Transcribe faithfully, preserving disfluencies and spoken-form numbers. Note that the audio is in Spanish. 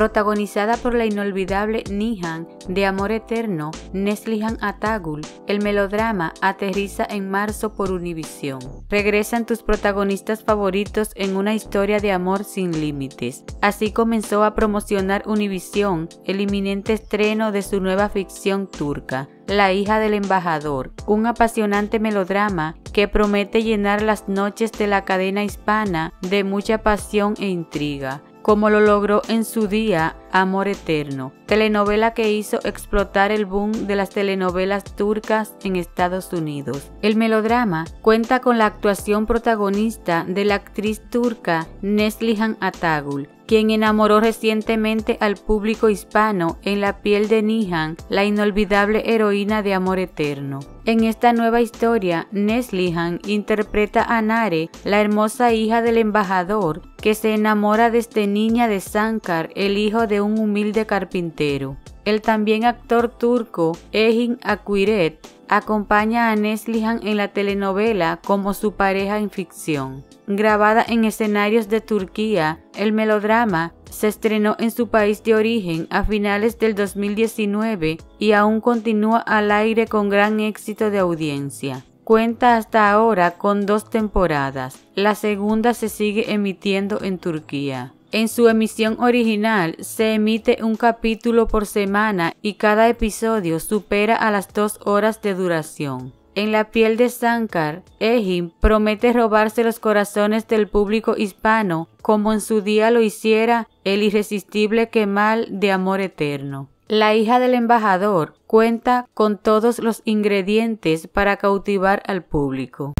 protagonizada por la inolvidable Nihan de Amor Eterno, Neslihan Atagül. El melodrama aterriza en marzo por Univision. Regresan tus protagonistas favoritos en una historia de amor sin límites. Así comenzó a promocionar Univision el inminente estreno de su nueva ficción turca, La Hija del Embajador, un apasionante melodrama que promete llenar las noches de la cadena hispana de mucha pasión e intriga, como lo logró en su día Amor Eterno, telenovela que hizo explotar el boom de las telenovelas turcas en Estados Unidos. El melodrama cuenta con la actuación protagonista de la actriz turca Neslihan Atagül, quien enamoró recientemente al público hispano en la piel de Nihan, la inolvidable heroína de Amor Eterno. En esta nueva historia, Neslihan interpreta a Nare, la hermosa hija del embajador, que se enamora desde niña de Sancar, el hijo de un humilde carpintero. El también actor turco Engin Akyürek acompaña a Neslihan en la telenovela como su pareja en ficción. Grabada en escenarios de Turquía, el melodrama se estrenó en su país de origen a finales del dos mil diecinueve y aún continúa al aire con gran éxito de audiencia. Cuenta hasta ahora con dos temporadas. La segunda se sigue emitiendo en Turquía. En su emisión original se emite un capítulo por semana y cada episodio supera a las dos horas de duración. En la piel de Sancar, Engin promete robarse los corazones del público hispano como en su día lo hiciera el irresistible Kemal de Amor Eterno. La Hija del Embajador cuenta con todos los ingredientes para cautivar al público.